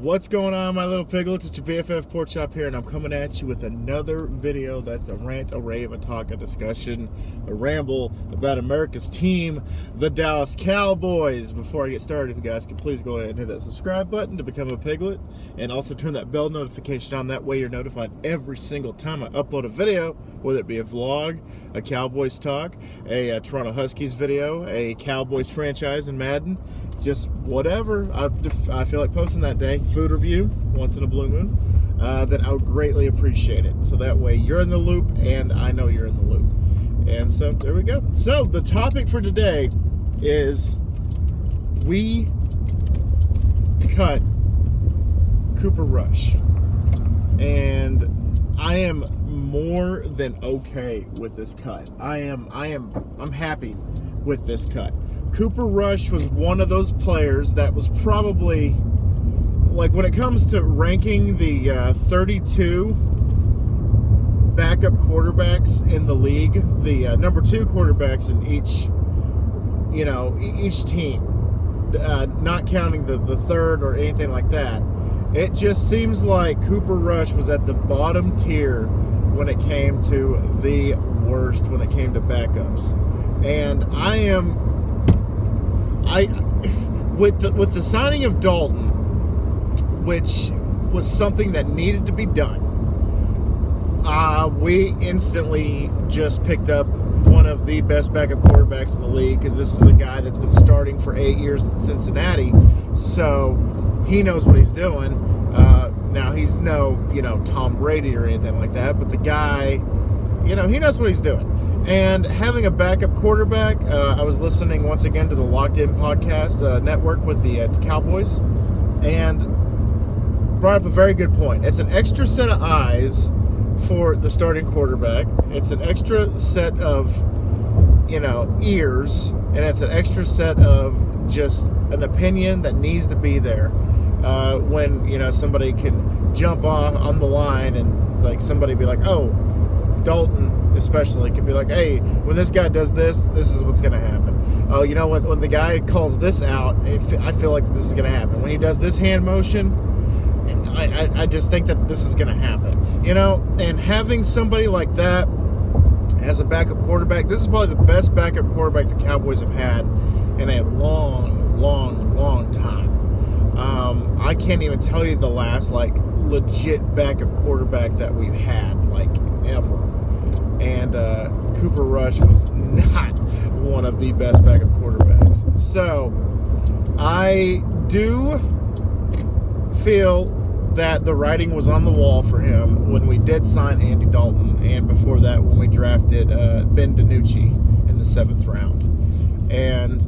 What's going on, my little piglets? It's your BFF Pork Chop here, and I'm coming at you with another video that's a rant, a rave, a talk, a discussion, a ramble about America's team, the Dallas Cowboys. Before I get started, if you guys can please go ahead and hit that subscribe button to become a piglet, and also turn that bell notification on. That way you're notified every single time I upload a video, whether it be a vlog, a Cowboys talk, a Toronto Huskies video, a Cowboys franchise in Madden, just whatever I feel like posting that day, food review once in a blue moon, then I would greatly appreciate it. So that way you're in the loop and I know you're in the loop. And so there we go. So the topic for today is we cut Cooper Rush. And I am more than okay with this cut. I'm happy with this cut. Cooper Rush was one of those players that was probably, like, when it comes to ranking the 32 backup quarterbacks in the league, the number two quarterbacks in each team, not counting the third or anything like that, it just seems like Cooper Rush was at the bottom tier when it came to the worst, when it came to backups. And with the signing of Dalton, which was something that needed to be done, we instantly just picked up one of the best backup quarterbacks in the league, because this is a guy that's been starting for 8 years in Cincinnati, so he knows what he's doing. Now, he's no, Tom Brady or anything like that, but the guy, he knows what he's doing. And having a backup quarterback, I was listening once again to the Locked In Podcast network with the Cowboys, and brought up a very good point. It's an extra set of eyes for the starting quarterback. It's an extra set of, ears, and it's an extra set of just an opinion that needs to be there when, somebody can jump off on the line and, like, somebody be like, oh, Dalton, especially, can be like, hey, when this guy does this, this is what's going to happen. Oh, when the guy calls this out, I feel like this is going to happen. When he does this hand motion, I just think that this is going to happen. And having somebody like that as a backup quarterback, this is probably the best backup quarterback the Cowboys have had in a long, long, long time. I can't even tell you the last, legit backup quarterback that we've had, ever. And Cooper Rush was not one of the best backup quarterbacks. So I do feel that the writing was on the wall for him when we did sign Andy Dalton, and before that when we drafted Ben DiNucci in the 7th round. And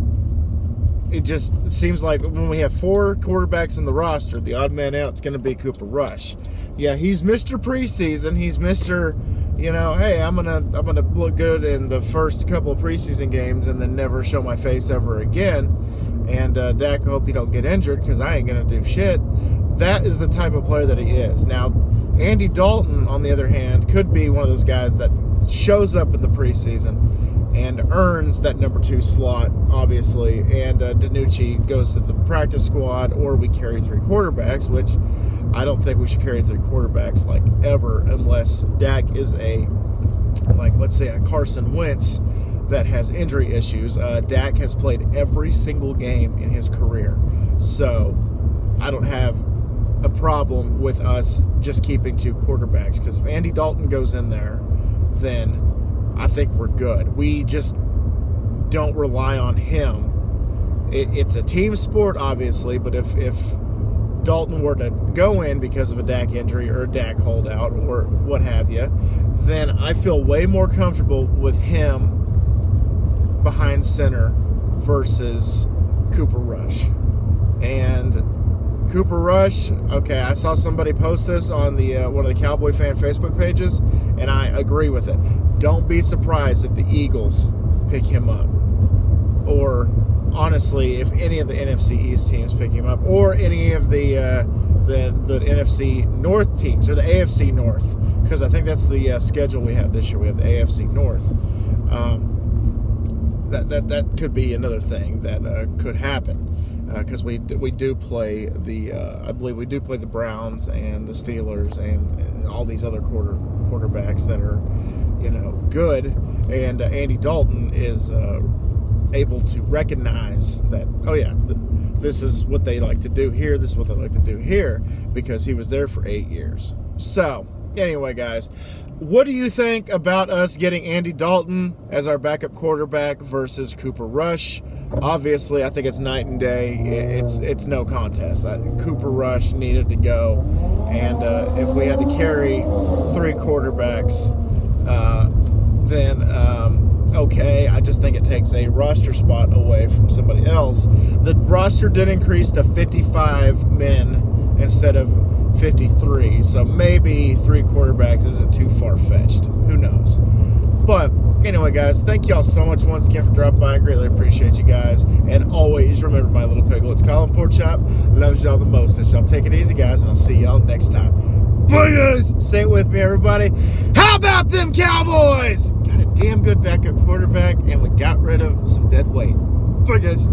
it just seems like when we have 4 quarterbacks in the roster, the odd man out is going to be Cooper Rush. Yeah, he's Mr. Preseason. He's Mr. Hey, I'm gonna look good in the first couple of preseason games and then never show my face ever again. And Dak, I hope you don't get injured, because I ain't gonna do shit. That is the type of player that he is. Now, Andy Dalton, on the other hand, could be one of those guys that shows up in the preseason and earns that number 2 slot, obviously. And DiNucci goes to the practice squad, or we carry 3 quarterbacks, which I don't think we should carry 3 quarterbacks, ever, unless Dak is a, let's say, a Carson Wentz that has injury issues. Dak has played every single game in his career. So I don't have a problem with us just keeping 2 quarterbacks, because if Andy Dalton goes in there, then I think we're good. We just don't rely on him. It's a team sport, obviously, but if Dalton were to go in because of a Dak injury or a Dak holdout or what have you, then I feel way more comfortable with him behind center versus Cooper Rush. And Cooper Rush, okay, I saw somebody post this on the one of the Cowboy fan Facebook pages, and I agree with it. Don't be surprised if the Eagles pick him up, or honestly, if any of the NFC east teams pick him up, or any of the NFC north teams, or the AFC north, because I think that's the schedule we have this year. We have the AFC north. That could be another thing that could happen. because we do play the I believe we do play the Browns and the Steelers and all these other quarterbacks that are, you know, good. And Andy Dalton is able to recognize that, oh yeah, this is what they like to do here, this is what they like to do here, because he was there for 8 years. So anyway, guys, what do you think about us getting Andy Dalton as our backup quarterback versus Cooper Rush? Obviously, I think it's night and day. It's no contest. Cooper Rush needed to go, and if we had to carry three quarterbacks, then okay, I just think it takes a roster spot away from somebody else. The roster did increase to 55 men instead of 53, so maybe three quarterbacks isn't too far-fetched. Who knows? But anyway, guys, thank y'all so much once again for dropping by. I greatly appreciate you guys. And always remember, my little pickle, it's Colin Porchop. Loves y'all the most. So y'all take it easy, guys, and I'll see y'all next time. Bye, guys. Say it with me, everybody. How about them Cowboys? Got a damn good backup quarterback, and we got rid of some dead weight. Bye, guys.